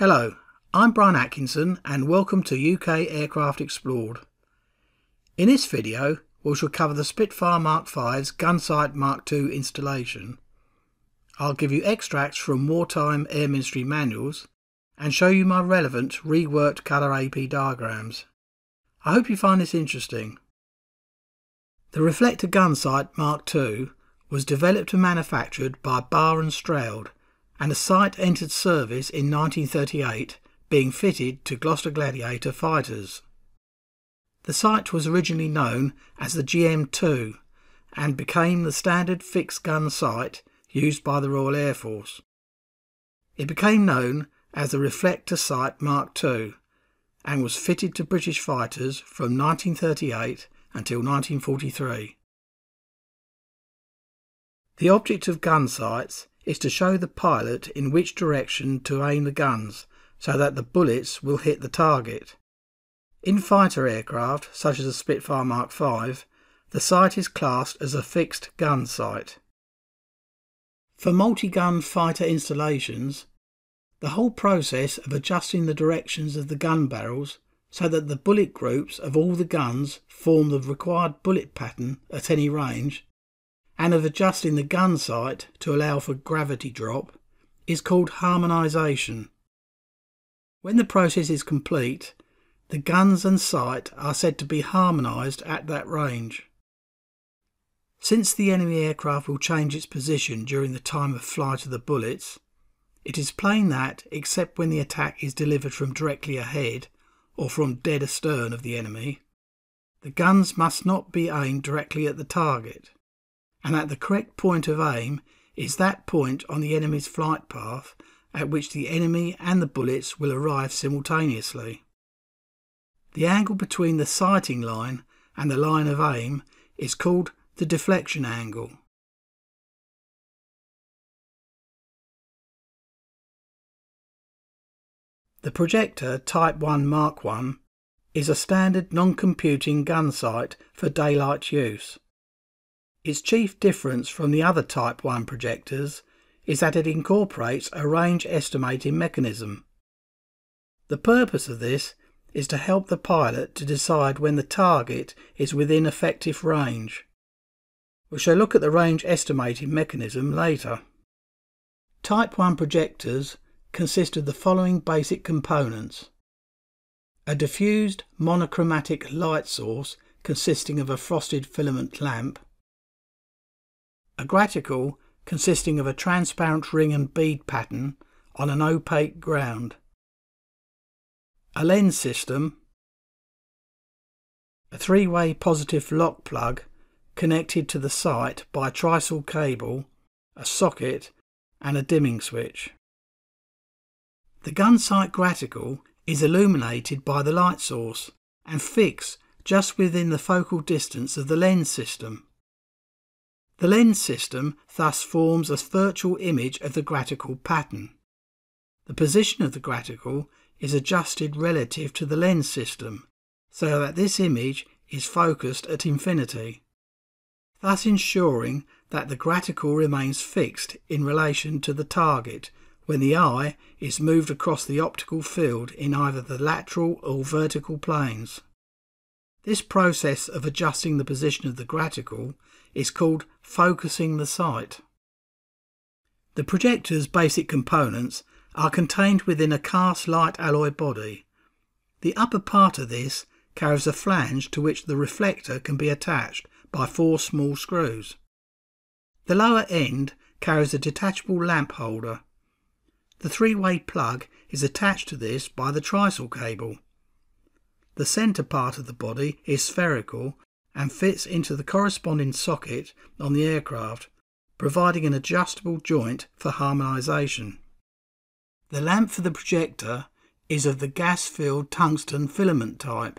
Hello, I'm Brian Atkinson and welcome to UK Aircraft Explored. In this video we shall cover the Spitfire Mark V's Gunsight Mark II installation. I'll give you extracts from wartime Air Ministry manuals and show you my relevant reworked colour AP diagrams. I hope you find this interesting. The Reflector Gunsight Mark II was developed and manufactured by Barr and Stroud, and the sight entered service in 1938, being fitted to Gloster Gladiator fighters. The sight was originally known as the GM2 and became the standard fixed gun sight used by the Royal Air Force. It became known as the Reflector Sight Mark II and was fitted to British fighters from 1938 until 1943. The object of gun sights is to show the pilot in which direction to aim the guns so that the bullets will hit the target. In fighter aircraft such as the Spitfire Mark V, the sight is classed as a fixed gun sight. For multi-gun fighter installations, the whole process of adjusting the directions of the gun barrels so that the bullet groups of all the guns form the required bullet pattern at any range, and of adjusting the gun sight to allow for gravity drop, is called harmonisation. When the process is complete, the guns and sight are said to be harmonised at that range. Since the enemy aircraft will change its position during the time of flight of the bullets, it is plain that, except when the attack is delivered from directly ahead or from dead astern of the enemy, the guns must not be aimed directly at the target, and that the correct point of aim is that point on the enemy's flight path at which the enemy and the bullets will arrive simultaneously. The angle between the sighting line and the line of aim is called the deflection angle. The projector Type 1 Mark 1 is a standard non-computing gun sight for daylight use. Its chief difference from the other Type 1 projectors is that it incorporates a range estimating mechanism. The purpose of this is to help the pilot to decide when the target is within effective range. We shall look at the range estimating mechanism later. Type 1 projectors consist of the following basic components: a diffused monochromatic light source consisting of a frosted filament lamp, a graticle consisting of a transparent ring and bead pattern on an opaque ground, a lens system, a three-way positive lock plug connected to the sight by trisol cable, a socket and a dimming switch. The gun sight graticle is illuminated by the light source and fixed just within the focal distance of the lens system. The lens system thus forms a virtual image of the graticle pattern. The position of the graticle is adjusted relative to the lens system, so that this image is focused at infinity, thus ensuring that the graticle remains fixed in relation to the target when the eye is moved across the optical field in either the lateral or vertical planes. This process of adjusting the position of the graticle is called focusing the sight. The projector's basic components are contained within a cast light alloy body. The upper part of this carries a flange to which the reflector can be attached by four small screws. The lower end carries a detachable lamp holder. The three-way plug is attached to this by the trisol cable. The centre part of the body is spherical and fits into the corresponding socket on the aircraft, providing an adjustable joint for harmonisation. The lamp for the projector is of the gas-filled tungsten filament type.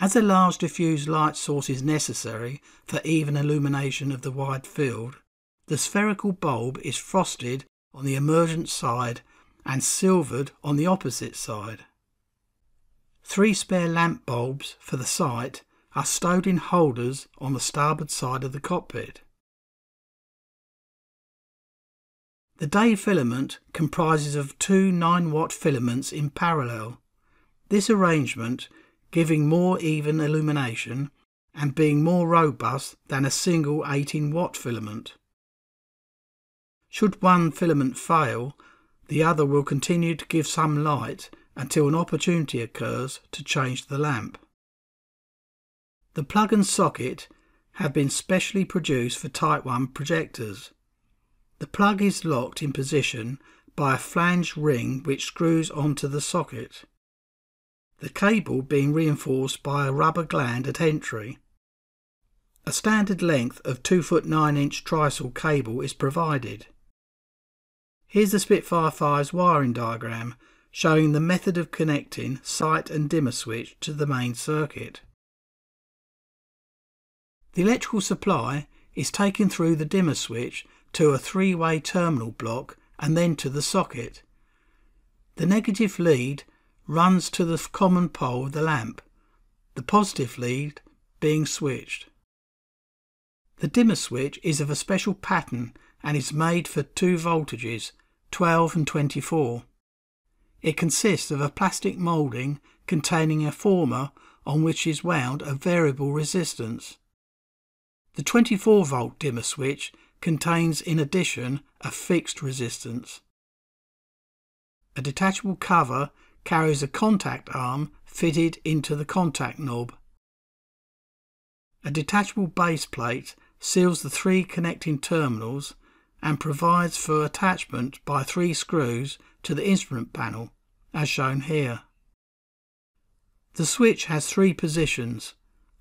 As a large diffused light source is necessary for even illumination of the wide field, the spherical bulb is frosted on the emergent side and silvered on the opposite side. Three spare lamp bulbs for the sight are stowed in holders on the starboard side of the cockpit. The day filament comprises of two 9-watt filaments in parallel. This arrangement, giving more even illumination and being more robust than a single 18-watt filament. Should one filament fail, the other will continue to give some light until an opportunity occurs to change the lamp. The plug and socket have been specially produced for Type 1 projectors. The plug is locked in position by a flanged ring which screws onto the socket, the cable being reinforced by a rubber gland at entry. A standard length of 2 foot 9 inch trisol cable is provided. Here's the Spitfire 5's wiring diagram showing the method of connecting sight and dimmer switch to the main circuit. The electrical supply is taken through the dimmer switch to a 3-way terminal block and then to the socket. The negative lead runs to the common pole of the lamp, the positive lead being switched. The dimmer switch is of a special pattern and is made for 2 voltages, 12 and 24. It consists of a plastic moulding containing a former on which is wound a variable resistance. The 24 volt dimmer switch contains in addition a fixed resistance. A detachable cover carries a contact arm fitted into the contact knob. A detachable base plate seals the 3 connecting terminals and provides for attachment by 3 screws to the instrument panel, as shown here. The switch has 3 positions,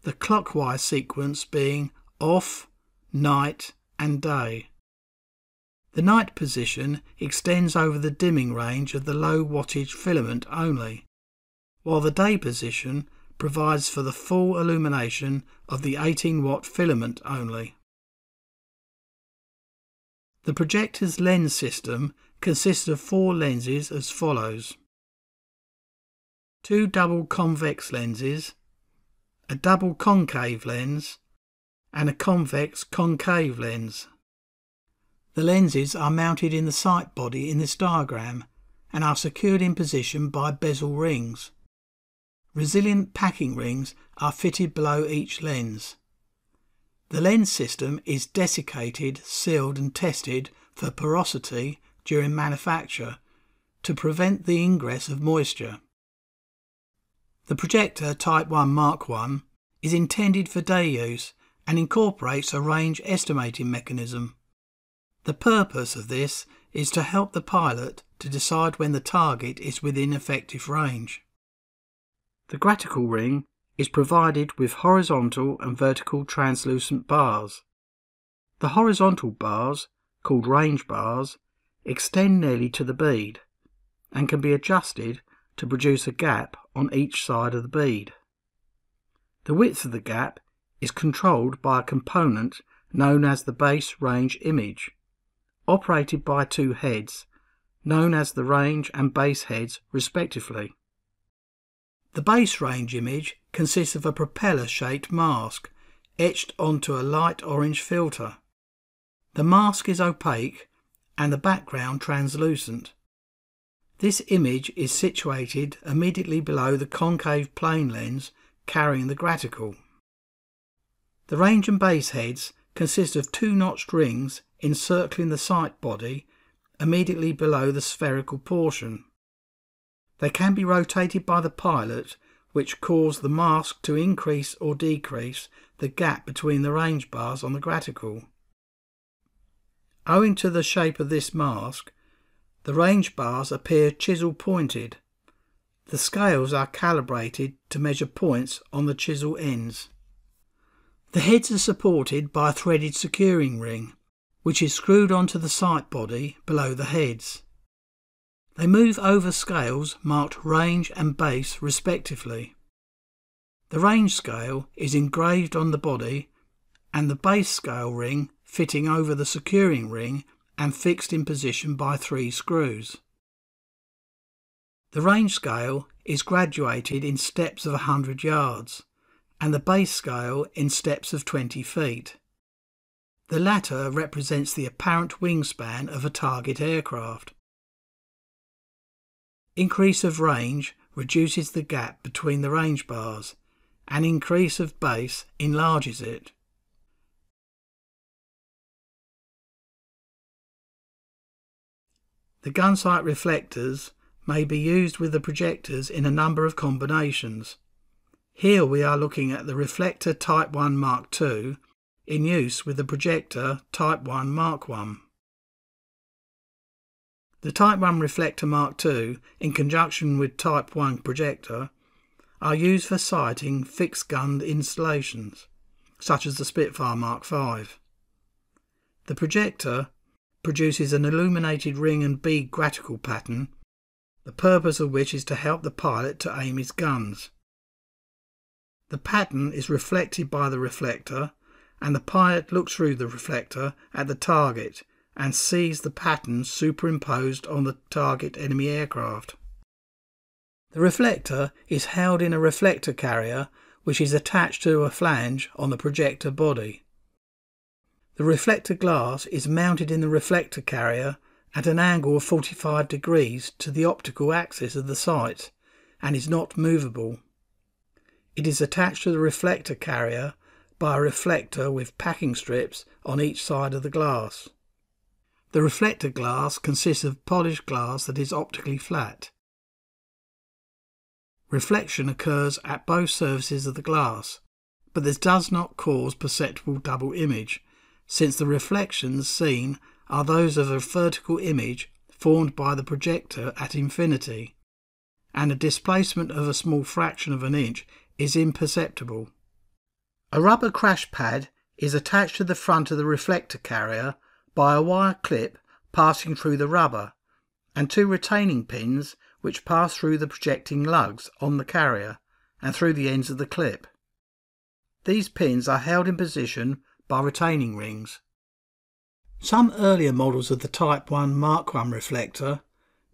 the clockwise sequence being off, night and day. The night position extends over the dimming range of the low wattage filament only, while the day position provides for the full illumination of the 18-watt filament only. The projector's lens system consists of 4 lenses as follows: 2 double convex lenses, a double concave lens and a convex concave lens. The lenses are mounted in the sight body in this diagram and are secured in position by bezel rings. Resilient packing rings are fitted below each lens. The lens system is desiccated, sealed and tested for porosity during manufacture to prevent the ingress of moisture. The projector Type 1 Mark 1 is intended for day use and incorporates a range estimating mechanism. The purpose of this is to help the pilot to decide when the target is within effective range. The graticule ring is provided with horizontal and vertical translucent bars. The horizontal bars, called range bars, extend nearly to the bead and can be adjusted to produce a gap on each side of the bead. The width of the gap is controlled by a component known as the base range image, operated by 2 heads, known as the range and base heads respectively. The base range image consists of a propeller-shaped mask etched onto a light orange filter. The mask is opaque and the background translucent. This image is situated immediately below the concave plane lens carrying the graticule. The range and base heads consist of 2 notched rings encircling the sight body immediately below the spherical portion. They can be rotated by the pilot, which cause the mask to increase or decrease the gap between the range bars on the graticule. Owing to the shape of this mask, the range bars appear chisel pointed. The scales are calibrated to measure points on the chisel ends. The heads are supported by a threaded securing ring, which is screwed onto the sight body below the heads. They move over scales marked range and base respectively. The range scale is engraved on the body and the base scale ring fitting over the securing ring and fixed in position by 3 screws. The range scale is graduated in steps of 100 yards. And the base scale in steps of 20 feet. The latter represents the apparent wingspan of a target aircraft. Increase of range reduces the gap between the range bars. An increase of base enlarges it. The gunsight reflectors may be used with the projectors in a number of combinations. Here we are looking at the reflector Type 1 Mark II in use with the projector Type 1 Mark 1. The Type 1 reflector Mark II in conjunction with Type 1 projector are used for sighting fixed gun installations, such as the Spitfire Mark V. The projector produces an illuminated ring and bead graticle pattern, the purpose of which is to help the pilot to aim his guns. The pattern is reflected by the reflector, and the pilot looks through the reflector at the target and sees the pattern superimposed on the target enemy aircraft. The reflector is held in a reflector carrier which is attached to a flange on the projector body. The reflector glass is mounted in the reflector carrier at an angle of 45 degrees to the optical axis of the sight and is not movable. It is attached to the reflector carrier by a reflector with packing strips on each side of the glass. The reflector glass consists of polished glass that is optically flat. Reflection occurs at both surfaces of the glass, but this does not cause perceptible double image, since the reflections seen are those of a vertical image formed by the projector at infinity, and a displacement of a small fraction of an inch is imperceptible. A rubber crash pad is attached to the front of the reflector carrier by a wire clip passing through the rubber, and two retaining pins which pass through the projecting lugs on the carrier and through the ends of the clip. These pins are held in position by retaining rings. Some earlier models of the Type 1 Mark 1 reflector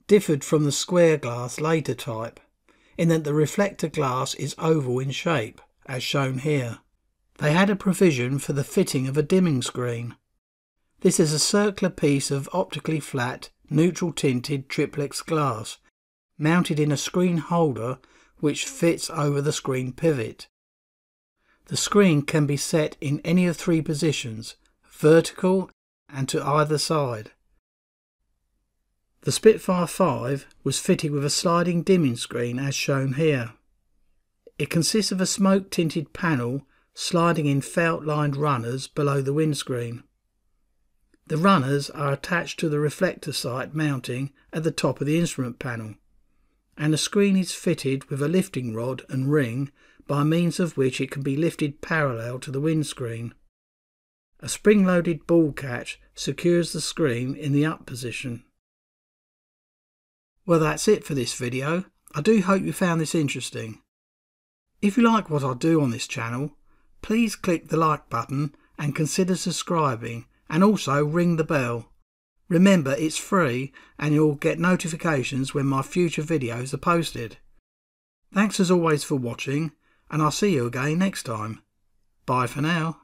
differed from the square glass later type, in that the reflector glass is oval in shape, as shown here. They had a provision for the fitting of a dimming screen. This is a circular piece of optically flat, neutral tinted triplex glass, mounted in a screen holder which fits over the screen pivot. The screen can be set in any of three positions, vertical and to either side. The Spitfire 5 was fitted with a sliding dimming screen as shown here. It consists of a smoke tinted panel sliding in felt lined runners below the windscreen. The runners are attached to the reflector sight mounting at the top of the instrument panel, and the screen is fitted with a lifting rod and ring by means of which it can be lifted parallel to the windscreen. A spring-loaded ball catch secures the screen in the up position. Well, that's it for this video. I do hope you found this interesting. If you like what I do on this channel, please click the like button and consider subscribing, and also ring the bell. Remember, it's free and you'll get notifications when my future videos are posted. Thanks as always for watching, and I'll see you again next time. Bye for now.